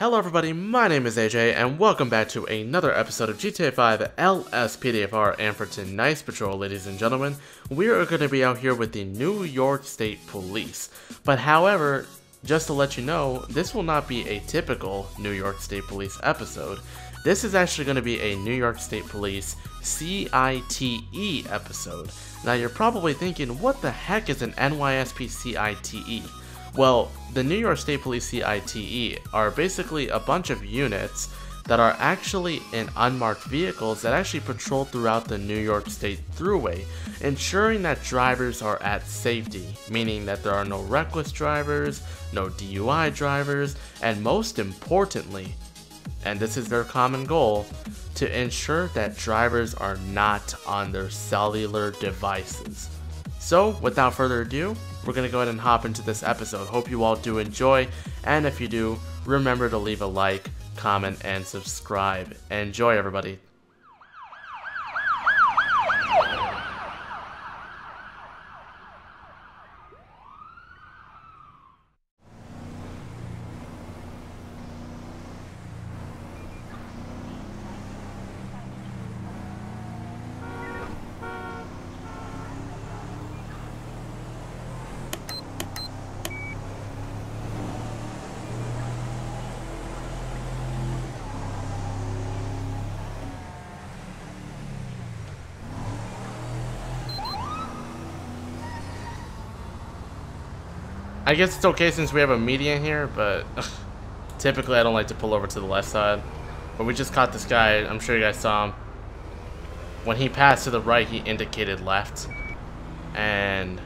Hello everybody, my name is AJ, and welcome back to another episode of GTA 5 LSPDFR, and for tonight's patrol, ladies and gentlemen, we are going to be out here with the New York State Police. But however, just to let you know, this will not be a typical New York State Police episode. This is actually going to be a New York State Police CITE episode. Now you're probably thinking, what the heck is an NYSP CITE? Well, the New York State Police CITE are basically a bunch of units that are actually in unmarked vehicles that actually patrol throughout the New York State Thruway, ensuring that drivers are at safety, meaning that there are no reckless drivers, no DUI drivers, and most importantly, and this is their common goal, to ensure that drivers are not on their cellular devices. So, without further ado, we're going to go ahead and hop into this episode. Hope you all do enjoy, and if you do, remember to leave a like, comment, and subscribe. Enjoy, everybody. I guess it's okay since we have a median here, but typically I don't like to pull over to the left side. But we just caught this guy. I'm sure you guys saw him. When he passed to the right, he indicated left, and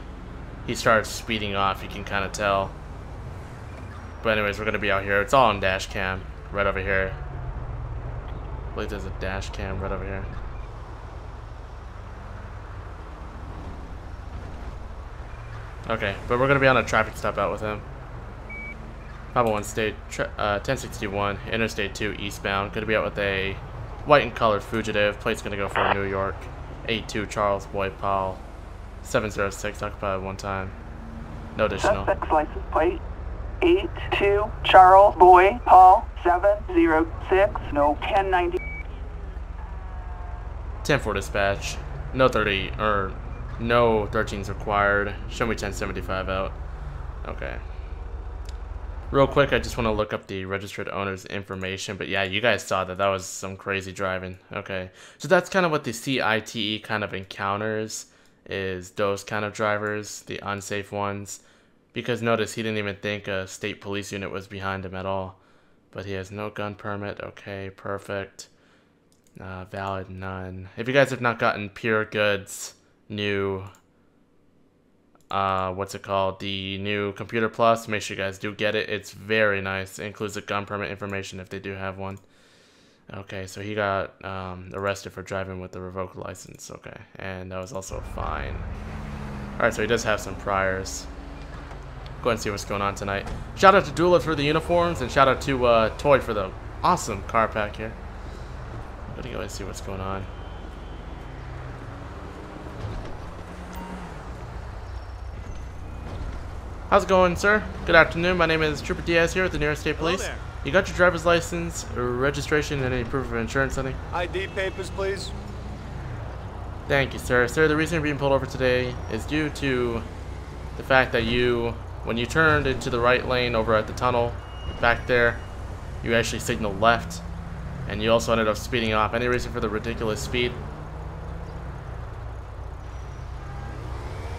he started speeding off. You can kind of tell. But anyways, we're gonna be out here. It's all on dash cam right over here. I believe there's a dash cam right over here. Okay, but we're going to be on a traffic stop out with him. 501 State, 1061, Interstate 2 eastbound. Going to be out with a white and colored fugitive. Plate's going to go for New York. 82 Charles Boyd Powell. 706, occupied one time. No additional. Suspect's license plate, 82 Charles Boyd Powell, 706, no 1090. 10-4 dispatch, no 30, or... No 13's required. Show me 1075 out. Okay. Real quick, I just want to look up the registered owner's information. But yeah, you guys saw that. That was some crazy driving. Okay. So that's kind of what the CITE kind of encounters, is those kind of drivers, the unsafe ones. Because notice he didn't even think a state police unit was behind him at all. But he has no gun permit. Okay, perfect. Valid, none. If you guys have not gotten Pure Goods... new what's it called, the new Computer Plus, make sure you guys do get it. It's very nice. It includes the gun permit information if they do have one. Okay, so he got arrested for driving with a revoked license. Okay, and that was also a fine. All right, so he does have some priors. Go ahead and see what's going on tonight. Shout out to Dualift for the uniforms, and shout out to t0y for the awesome car pack here. I'm gonna go ahead and see what's going on. How's it going, sir? Good afternoon. My name is Trooper Diaz here with the New York State Police. You got your driver's license, registration, and any proof of insurance, honey? ID papers, please. Thank you, sir. Sir, the reason you're being pulled over today is due to the fact that you, when you turned into the right lane over at the tunnel back there, you actually signaled left, and you also ended up speeding off. Any reason for the ridiculous speed?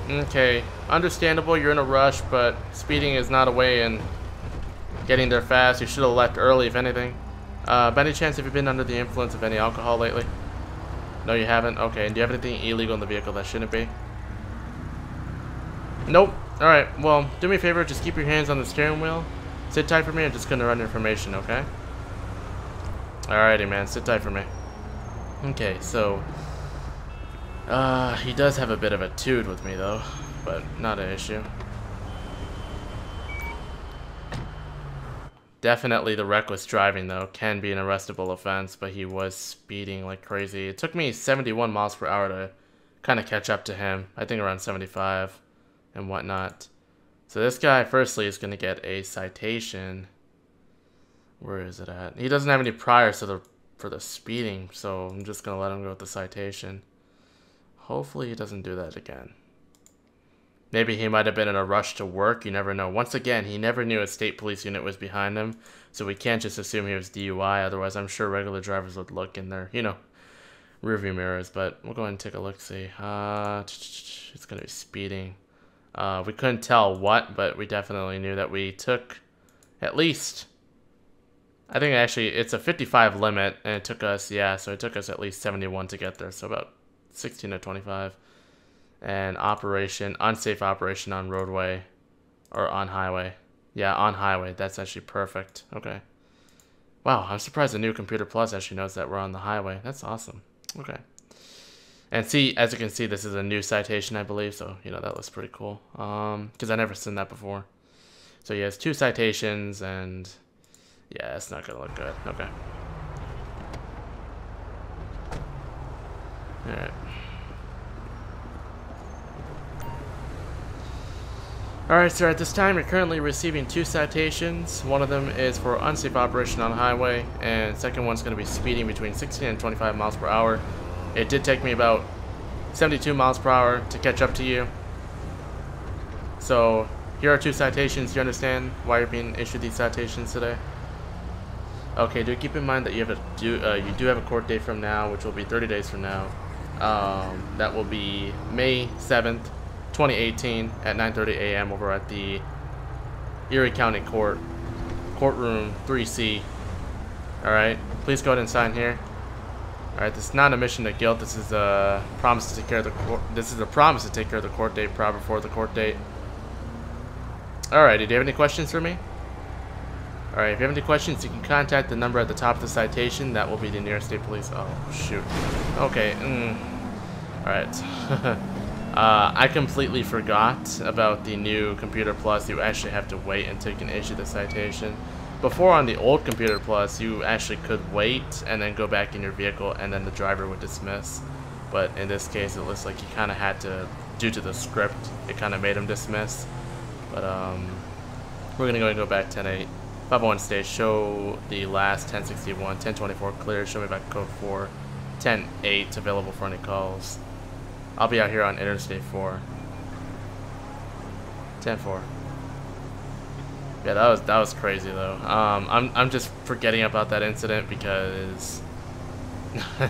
Okay, understandable, you're in a rush, but speeding is not a way in getting there fast. You should have left early, if anything. By any chance, have you been under the influence of any alcohol lately? No, you haven't? Okay, and do you have anything illegal in the vehicle that shouldn't be? Nope. Alright, well, do me a favor, just keep your hands on the steering wheel. Sit tight for me, I'm just going to run your information, okay? Alrighty, man, sit tight for me. Okay, so... he does have a bit of a toot with me though, but not an issue. Definitely the reckless driving though can be an arrestable offense, but he was speeding like crazy. It took me 71 miles per hour to kind of catch up to him. I think around 75 and whatnot. So this guy firstly is going to get a citation. Where is it at? He doesn't have any priors for the speeding, so I'm just going to let him go with the citation. Hopefully he doesn't do that again. Maybe he might have been in a rush to work. You never know. Once again, he never knew a state police unit was behind him, so we can't just assume he was DUI. Otherwise, I'm sure regular drivers would look in their, you know, rearview mirrors. But we'll go ahead and take a look. See, it's going to be speeding. We couldn't tell what, but we definitely knew that we took at least... I think actually it's a 55 limit, and it took us, yeah, so it took us at least 71 to get there, so about 16 to 25. And operation, unsafe operation on roadway, or on highway. Yeah, on highway, that's actually perfect. Okay. Wow, I'm surprised the new Computer Plus actually knows that we're on the highway. That's awesome. Okay. And see, as you can see, this is a new citation, I believe, so, you know, that looks pretty cool. Because I never seen that before. So he has 2 citations, and... yeah, that's not gonna look good. Okay. Alright. Alright, sir, at this time you're currently receiving 2 citations. One of them is for unsafe operation on highway, and second one's gonna be speeding between 16 and 25 miles per hour. It did take me about 72 miles per hour to catch up to you. So here are 2 citations. Do you understand why you're being issued these citations today? Okay, do keep in mind that you do have a court date from now, which will be 30 days from now. That will be May 7th, 2018 at 9:30 a.m. over at the Erie County Court, courtroom 3C. All right, please go ahead and sign here. All right, this is not an admission of guilt. This is a promise to take care of the court. This is a promise to take care of the court date prior before the court date. All right, do you have any questions for me? Alright, if you have any questions, you can contact the number at the top of the citation. That will be the nearest state police. Oh, shoot. Okay. Alright. I completely forgot about the new Computer Plus. You actually have to wait until you can issue the citation. Before, on the old Computer Plus, you actually could wait and then go back in your vehicle and then the driver would dismiss. But in this case, it looks like you kind of had to, due to the script, it kind of made him dismiss. But we're going to go ahead and go back 10-8. 501 stage, show the last 1061, 1024 clear, show me back code 4, 10-8 available for any calls. I'll be out here on Interstate 4. 10-4. Yeah, that was crazy though. I'm just forgetting about that incident because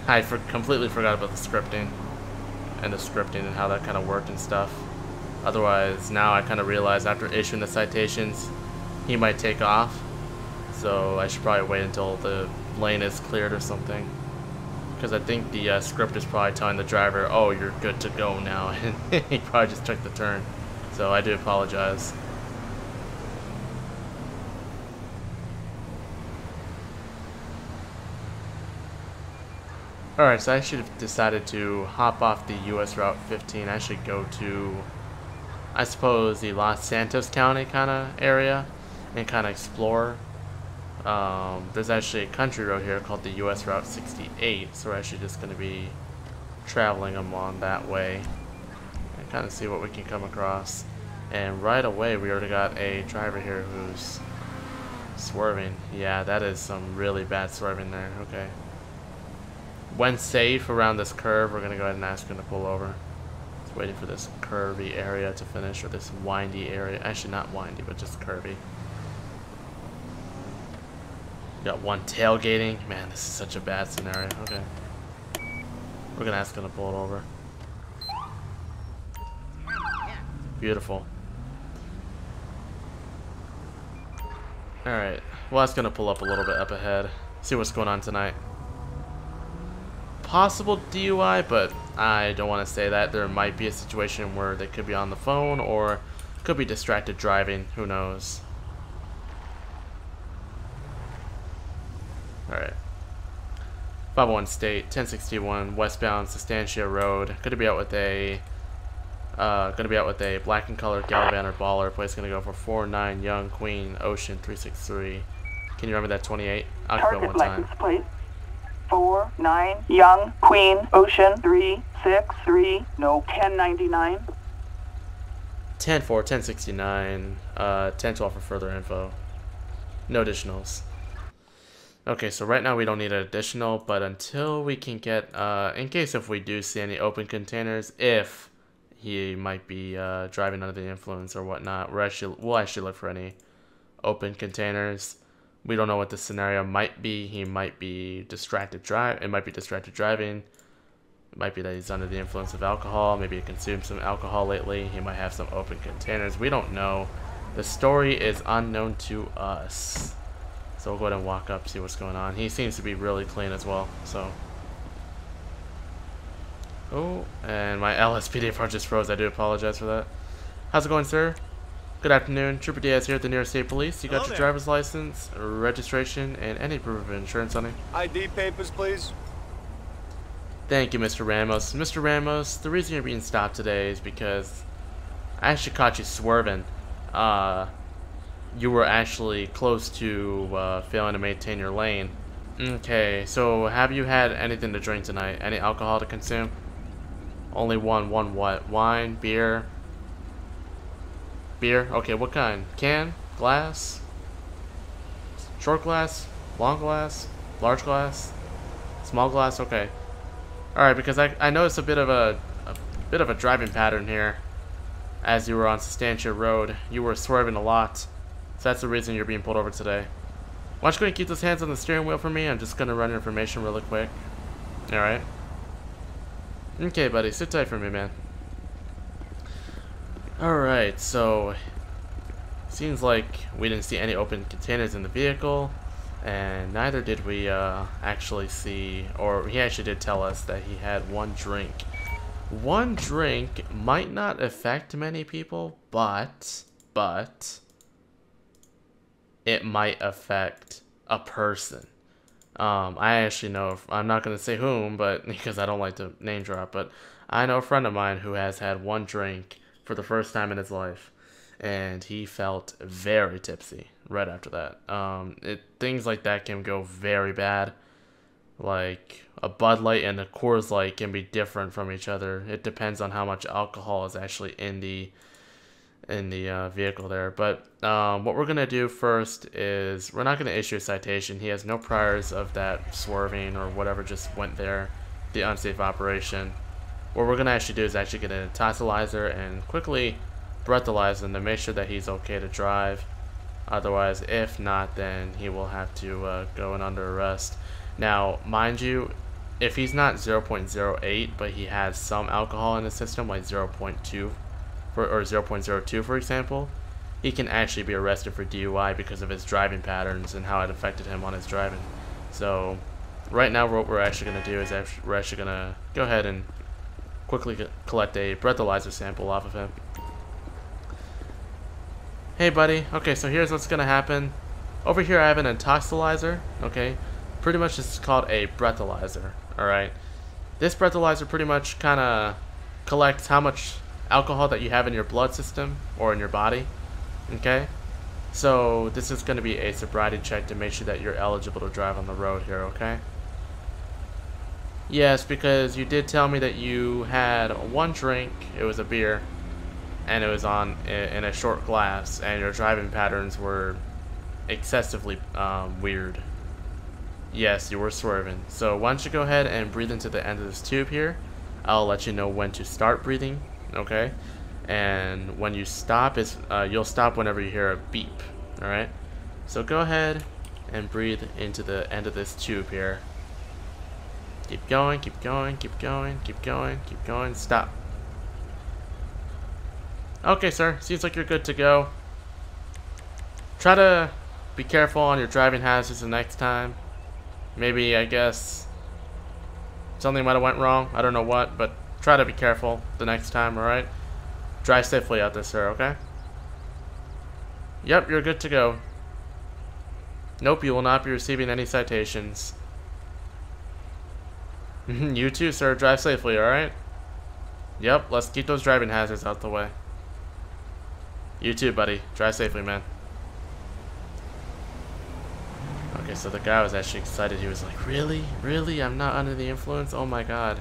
I completely forgot about the scripting and how that kind of worked and stuff. Otherwise, now I kind of realize after issuing the citations, he might take off, so I should probably wait until the lane is cleared or something, because I think the script is probably telling the driver, oh, you're good to go now, and he probably just took the turn, so I do apologize. Alright, so I should have decided to hop off the U.S. Route 15. I should go to, I suppose, the Los Santos County kind of area and kind of explore. There's actually a country road here called the U.S. Route 68, so we're actually just going to be traveling along that way and kind of see what we can come across. And right away we already got a driver here who's swerving. Yeah, that is some really bad swerving there. Okay. When safe around this curve, we're going to go ahead and ask him to pull over. Just waiting for this curvy area to finish, or this windy area. Actually not windy, but just curvy. Got one tailgating. Man, this is such a bad scenario. Okay. We're gonna ask him to pull it over. Beautiful. Alright. Well, that's gonna pull up a little bit up ahead. See what's going on tonight. Possible DUI, but I don't want to say that. There might be a situation where they could be on the phone or could be distracted driving. Who knows? Alright. 501 state, 1061, westbound, Sustantia Road. Gonna be out with a black and colored Gallivan or baller. Place gonna go for 49 Young Queen Ocean 363. Can you remember that 28? I'll go one time. Target license plate. 49 Young Queen Ocean 363. No, 1099. 10-4, 1069, 10-12 for further info. No additionals. Okay, so right now we don't need an additional, but until we can get, in case if we do see any open containers, if he might be driving under the influence or whatnot, we'll actually look for any open containers. We don't know what the scenario might be. He might be distracted driving. It might be distracted driving. It might be that he's under the influence of alcohol. Maybe he consumed some alcohol lately. He might have some open containers. We don't know. The story is unknown to us. So we'll go ahead and walk up, see what's going on. He seems to be really clean as well, so. Oh, and my LSPDFR just froze. I do apologize for that. How's it going, sir? Good afternoon. Trooper Diaz here at the nearest state police. You got your driver's license, registration, and any proof of insurance on it? ID papers, please. Thank you, Mr. Ramos. Mr. Ramos, the reason you're being stopped today is because I actually caught you swerving. You were actually close to failing to maintain your lane. Okay, so have you had anything to drink tonight? Any alcohol to consume? Only one what? Wine, beer? Beer? Okay, what kind? Can? Glass? Short glass? Long glass? Large glass? Small glass? Okay. Alright, because I noticed a bit of a driving pattern here. As you were on Sustantia Road, you were swerving a lot. So that's the reason you're being pulled over today. Why don't you go ahead and keep those hands on the steering wheel for me? I'm just going to run your information really quick. Alright. Okay, buddy. Sit tight for me, man. Alright, so... seems like we didn't see any open containers in the vehicle. And neither did we actually see... or he actually did tell us that he had one drink. One drink might not affect many people, but... it might affect a person. I actually know, I'm not going to say whom, but because I don't like to name drop, but I know a friend of mine who has had one drink for the first time in his life, and he felt very tipsy right after that. Things like that can go very bad. Like a Bud Light and a Coors Light can be different from each other. It depends on how much alcohol is actually in the vehicle there. But what we're gonna do first is we're not gonna issue a citation. He has no priors of that swerving or whatever just went there, the unsafe operation. What we're gonna actually do is actually get an intoxilizer and quickly breathalyze him to make sure that he's okay to drive. Otherwise, if not, then he will have to go in under arrest. Now mind you, if he's not 0.08 but he has some alcohol in his system, like 0.2 or 0.02 for example, he can actually be arrested for DUI because of his driving patterns and how it affected him on his driving. So right now what we're actually going to do is we're actually going to go ahead and quickly collect a breathalyzer sample off of him. Hey buddy, okay, so here's what's going to happen. Over here I have an intoxilizer, okay? Pretty much this is called a breathalyzer, alright? This breathalyzer pretty much kind of collects how much alcohol that you have in your blood system or in your body. Okay, so this is going to be a sobriety check to make sure that you're eligible to drive on the road here. Okay, yes, because you did tell me that you had one drink, it was a beer, and it was on in a short glass, and your driving patterns were excessively weird. Yes, you were swerving. So why don't you go ahead and breathe into the end of this tube here. I'll let you know when to start breathing. Okay, and when you stop is you'll stop whenever you hear a beep. All right, so go ahead and breathe into the end of this tube here. Keep going, keep going, keep going, keep going, keep going. Stop. Okay, sir, seems like you're good to go. Try to be careful on your driving hazards the next time. Maybe I guess something might have went wrong. I don't know what, but try to be careful the next time, alright? Drive safely out there, sir, okay? Yep, you're good to go. Nope, you will not be receiving any citations. You too, sir. Drive safely, alright? Yep, let's keep those driving hazards out the way. You too, buddy. Drive safely, man. Okay, so the guy was actually excited. He was like, really? Really? I'm not under the influence? Oh my god.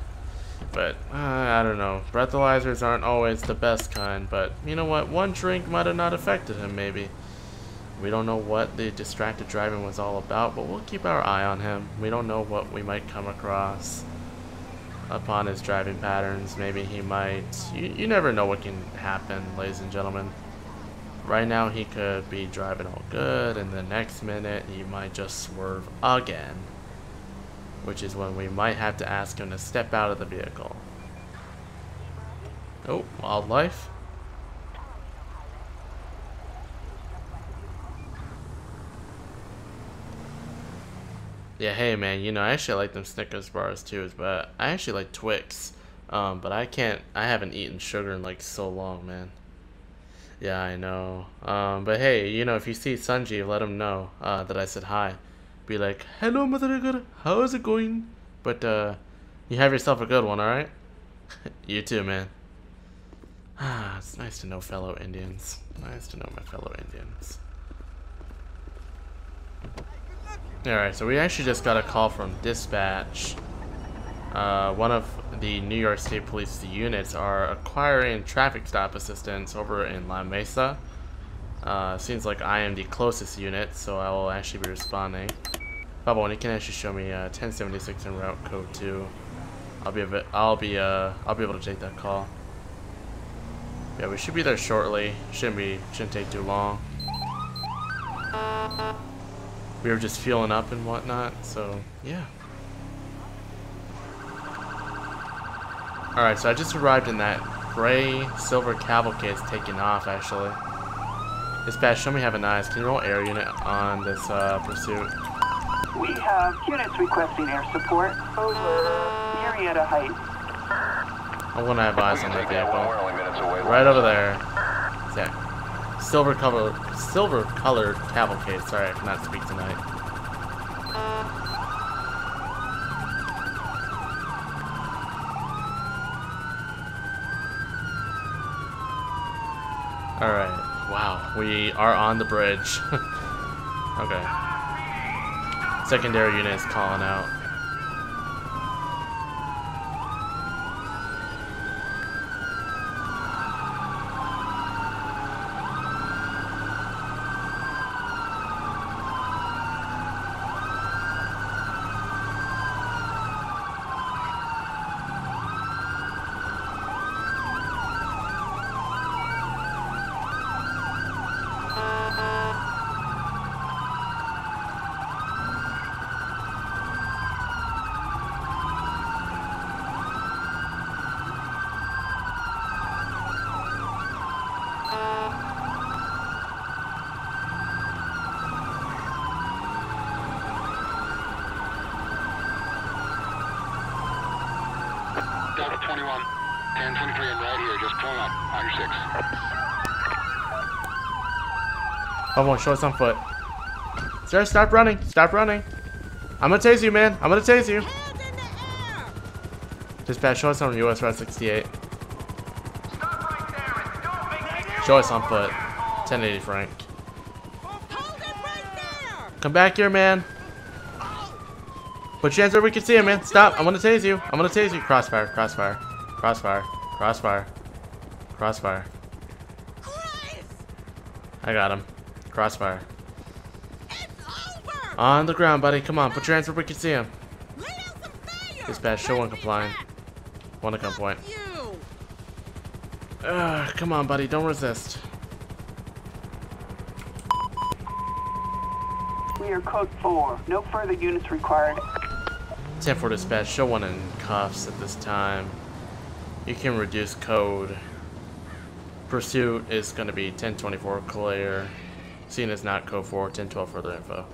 But, I don't know. Breathalyzers aren't always the best kind, but you know what? One drink might have not affected him, maybe. We don't know what the distracted driving was all about, but we'll keep our eye on him. We don't know what we might come across upon his driving patterns. Maybe he might... You never know what can happen, ladies and gentlemen. Right now he could be driving all good, and the next minute he might just swerve again, which is when we might have to ask him to step out of the vehicle. Oh, wildlife. Yeah, hey man, you know, I actually like them Snickers bars too, but I actually like Twix. But I haven't eaten sugar in like so long, man. Yeah, I know. But hey, you know, if you see Sanjeev, let him know that I said hi. Be like, hello motherfucker, how is it going? But you have yourself a good one, alright? You too, man. Ah, it's nice to know fellow Indians. Nice to know my fellow Indians. Alright, so we actually just got a call from dispatch. One of the New York State Police units are acquiring traffic stop assistance over in La Mesa. Seems like I am the closest unit, so I will actually be responding. Bubba, when you can actually show me 1076 and route code 2, I'll be able to take that call. Yeah, we should be there shortly. Shouldn't take too long. We were just fueling up and whatnot, so yeah. Alright, so I just arrived in that gray silver cavalcade's taking off, actually. Dispatch, show me having eyes. Can you roll air unit on this pursuit? We have units requesting air support over Marietta Heights. I want to have eyes on that vehicle. Right over there. Exactly. Silver-colored cavalcade. Sorry, I cannot speak tonight. All right. Wow, we are on the bridge. Okay. Secondary unit is calling out. Come on, show us on foot. Sir, stop running. Stop running. I'm gonna tase you, man. I'm gonna tase you. Dispatch, show us on U.S. Route 68. Stop right there and don't make it. Show us on foot. 1080 Frank. Hold it right there. Come back here, man. Put your hands where we can see him, man. Stop. I'm gonna tase you. I'm gonna tase you. Crossfire. Crossfire. Crossfire. Crossfire. Crossfire. I got him. Crossfire. It's over. On the ground, buddy. Come on, put your hands where we can see him. Dispatch, show one complying. One to gunpoint. Come on, buddy. Don't resist. We are code 4. No further units required. 10-4 dispatch. Show one in cuffs at this time. You can reduce code. Pursuit is going to be 1024 clear. Seen as not code 4, 1012 further info.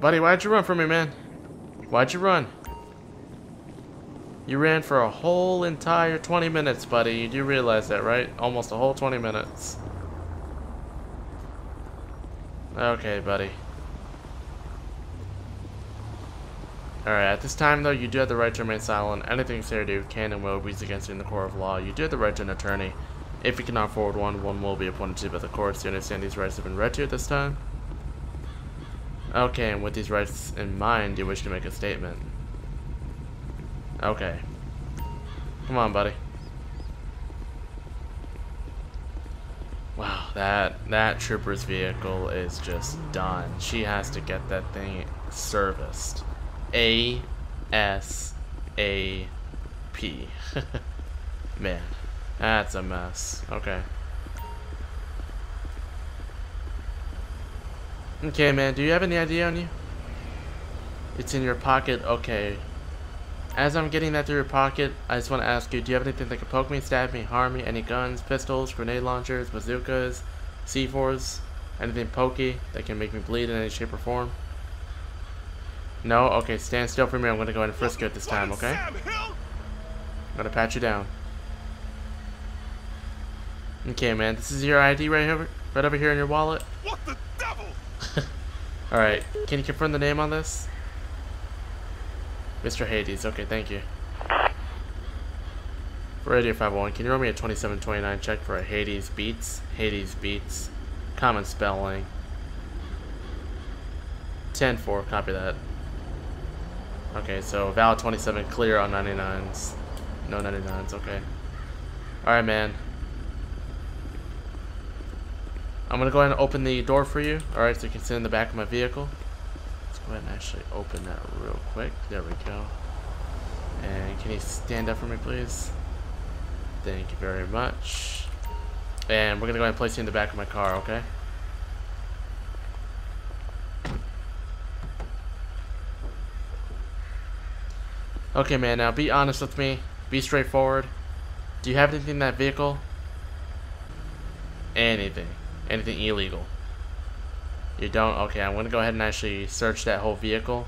Buddy, why'd you run from me, man? Why'd you run? You ran for a whole entire 20 minutes, buddy. You do realize that, right? Almost a whole 20 minutes. Okay, buddy. Alright, at this time, though, you do have the right to remain silent. Anything said or do can and will be against you in the court of law. You do have the right to an attorney. If you cannot forward one, one will be appointed to by the courts. Do you understand these rights have been read to you at this time? Okay, and with these rights in mind, do you wish to make a statement? Okay. Come on, buddy. Wow. That trooper's vehicle is just done. She has to get that thing serviced. ASAP. Man, that's a mess. Okay. Okay, man, do you have any ID on you? It's in your pocket? Okay. As I'm getting that through your pocket, I just want to ask you, do you have anything that can poke me, stab me, harm me? Any guns, pistols, grenade launchers, bazookas, C4s? Anything pokey that can make me bleed in any shape or form? No? Okay, stand still for me. I'm going to go ahead and frisk you at this time, okay? I'm going to pat you down. Okay, man, this is your ID right over here in your wallet. What the devil? Alright, can you confirm the name on this? Mr. Hades, okay, thank you. For Radio 501, can you roll me a 2729 check for a Hades Beats? Hades Beats. Common spelling. 10-4, copy that. Okay, so valid 27, clear on 99s. No 99s, okay. Alright, man. I'm gonna go ahead and open the door for you. Alright, so you can sit in the back of my vehicle. Go ahead and actually open that real quick. There we go. And can you stand up for me, please? Thank you very much. And we're gonna go ahead and place you in the back of my car, okay? Okay, man, now be honest with me. Be straightforward. Do you have anything in that vehicle? Anything. Anything illegal. You don't? Okay, I'm going to go ahead and actually search that whole vehicle.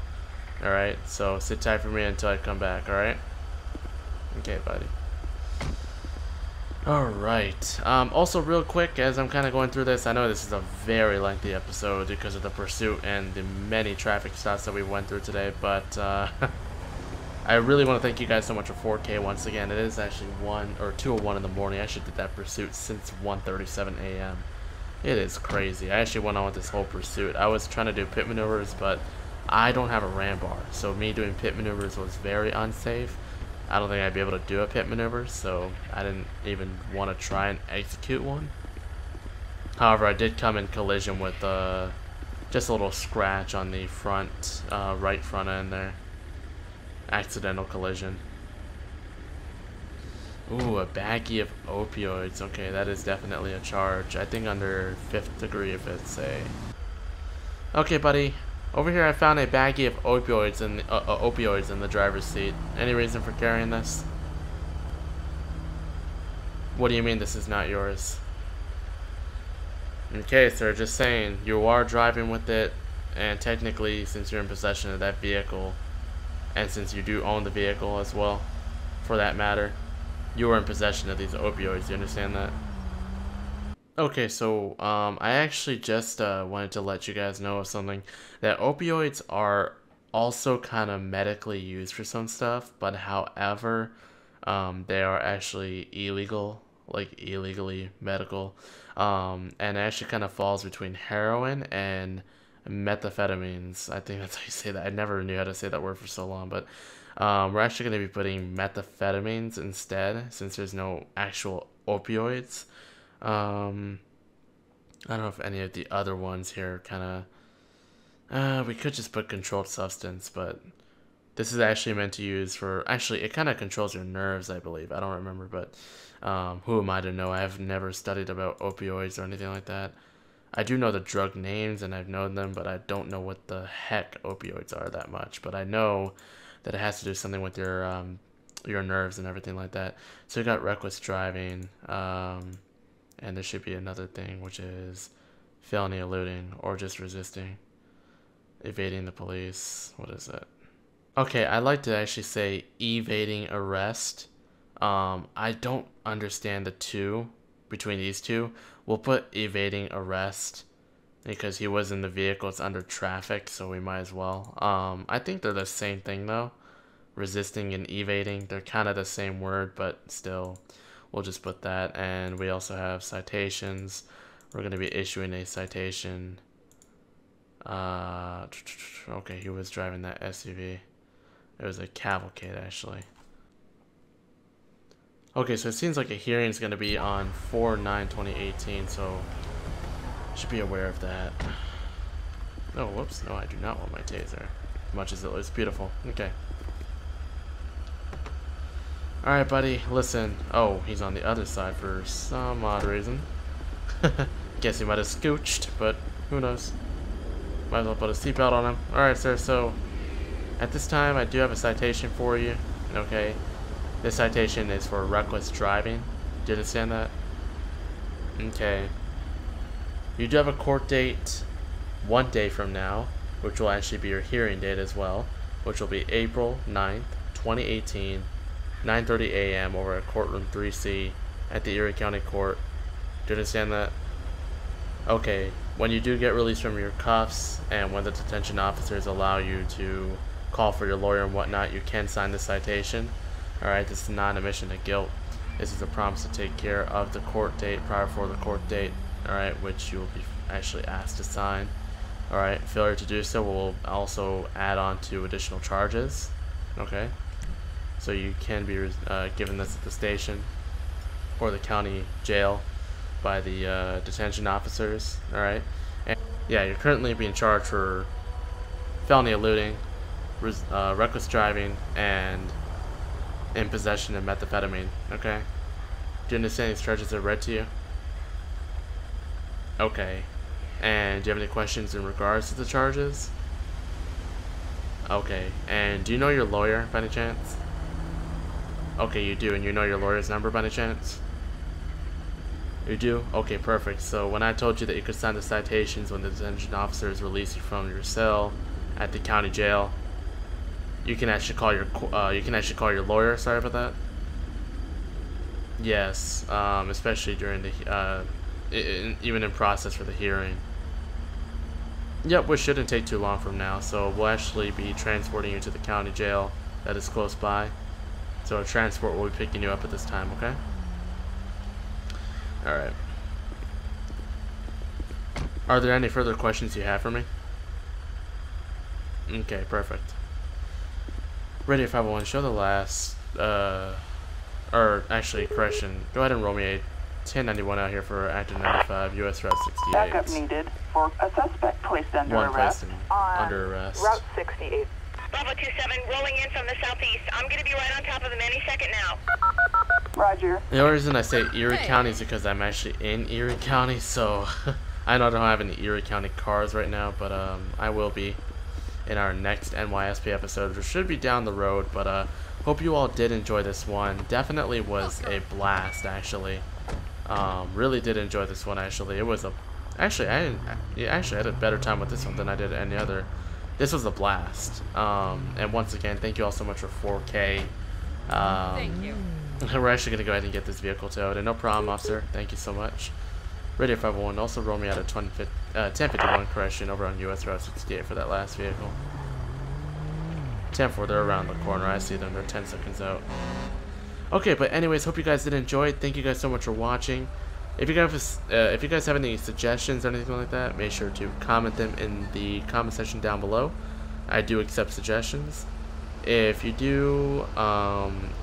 Alright, so sit tight for me until I come back, alright? Okay, buddy. Alright. Also, real quick, as I'm kind of going through this, I know this is a very lengthy episode because of the pursuit and the many traffic stops that we went through today, but I really want to thank you guys so much for 4K once again. It is actually 1 or 2:01 in the morning. I actually did that pursuit since 1:37 a.m. It is crazy. I actually went on with this whole pursuit. I was trying to do pit maneuvers, but I don't have a ram bar, so me doing pit maneuvers was very unsafe. I don't think I'd be able to do a pit maneuver, so I didn't even want to try and execute one. However, I did come in collision with just a little scratch on the front, right front end there. Accidental collision. Ooh, a baggie of opioids. Okay, that is definitely a charge. I think under 5th degree if it's a... Okay, buddy. Over here I found a baggie of opioids in the, driver's seat. Any reason for carrying this? What do you mean this is not yours? Okay, sir, just saying. You are driving with it, and technically, since you're in possession of that vehicle, and since you do own the vehicle as well, for that matter, you were in possession of these opioids, you understand that? Okay, so, I actually just, wanted to let you guys know of something. That opioids are also kind of medically used for some stuff, but however, they are actually illegal, like, illegally medical. And it actually kind of falls between heroin and methamphetamines. I think that's how you say that. I never knew how to say that word for so long, but... we're actually going to be putting methamphetamines instead, since there's no actual opioids. I don't know if any of the other ones here kind of... we could just put controlled substance, but this is actually meant to use for... Actually, it kind of controls your nerves, I believe. I don't remember, but who am I to know? I've never studied about opioids or anything like that. I do know the drug names, and I've known them, but I don't know what the heck opioids are that much. But I know... that it has to do something with your nerves and everything like that. So you got reckless driving, and there should be another thing, which is felony eluding or just resisting, evading the police. What is it? Okay, I like to actually say evading arrest. I don't understand the two between these two. We'll put evading arrest. Because he was in the vehicle, it's under traffic, so we might as well. I think they're the same thing, though. Resisting and evading, they're kind of the same word, but still, we'll just put that. And we also have citations. We're going to be issuing a citation. Okay, he was driving that SUV. It was a Cavalcade, actually. Okay, so it seems like a hearing is going to be on 4/9/2018, so... Should be aware of that. No, whoops. No, I do not want my taser. As much as it looks beautiful. Okay. Alright, buddy. Listen. Oh, he's on the other side for some odd reason. Guess he might have scooched, but who knows. Might as well put a seatbelt on him. Alright, sir. So, at this time, I do have a citation for you. Okay. This citation is for reckless driving. Do you understand that? Okay. You do have a court date 1 day from now, which will actually be your hearing date as well, which will be April 9th, 2018, 9:30 a.m. over at courtroom 3C at the Erie County Court. Do you understand that? Okay, when you do get released from your cuffs and when the detention officers allow you to call for your lawyer and whatnot, you can sign the citation. Alright, this is not an admission to guilt. This is a promise to take care of the court date prior for the court date, alright, which you will be actually asked to sign. Alright, failure to do so will also add on to additional charges. Okay, so you can be given this at the station or the county jail by the detention officers. Alright, and yeah, you're currently being charged for felony eluding, reckless driving, and in possession of methamphetamine. Okay, do you understand these charges are read to you? Okay. And do you have any questions in regards to the charges? Okay. And do you know your lawyer by any chance? Okay, you do. And you know your lawyer's number by any chance? You do? Okay, perfect. So when I told you that you could sign the citations when the detention officers release you from your cell at the county jail, you can actually call your lawyer. Sorry about that. Yes, especially during the even in process for the hearing. Yep, which shouldn't take too long from now, so we'll actually be transporting you to the county jail that is close by. So a transport will be picking you up at this time, okay? Alright. Are there any further questions you have for me? Okay, perfect. Radio 501, show the last, correction, go ahead and roll me a 1091 out here for Active 95, U.S. Route 68. Backup needed for a suspect placed under arrest. Route 68. Bravo 27, rolling in from the southeast. I'm going to be right on top of him any second now. Roger. The only reason I say Erie County is because I'm actually in Erie County, so I don't have any Erie County cars right now, but I will be in our next NYSP episode, which should be down the road, but hope you all did enjoy this one. Definitely was a blast, actually. Really did enjoy this one, actually. It was a... Actually, I had a better time with this one than I did any other. This was a blast. And once again, thank you all so much for 4K. Thank you. We're actually going to go ahead and get this vehicle towed. And no problem, officer. Thank you so much. Radio 501 also rolled me out a 1051 correction over on U.S. Route 68 for that last vehicle. 10-4, they're around the corner. I see them. They're 10 seconds out. Okay, but anyways, hope you guys did enjoy. Thank you guys so much for watching. If you guys have any suggestions or anything like that, make sure to comment them in the comment section down below. I do accept suggestions. If you do,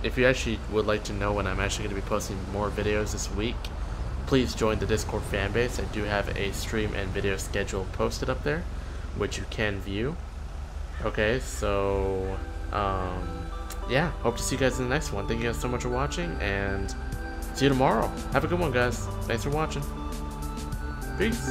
if you actually would like to know when I'm actually going to be posting more videos this week, please join the Discord fan base. I do have a stream and video schedule posted up there, which you can view. Okay, so, yeah, hope to see you guys in the next one. Thank you guys so much for watching, and see you tomorrow. Have a good one, guys. Thanks for watching. Peace.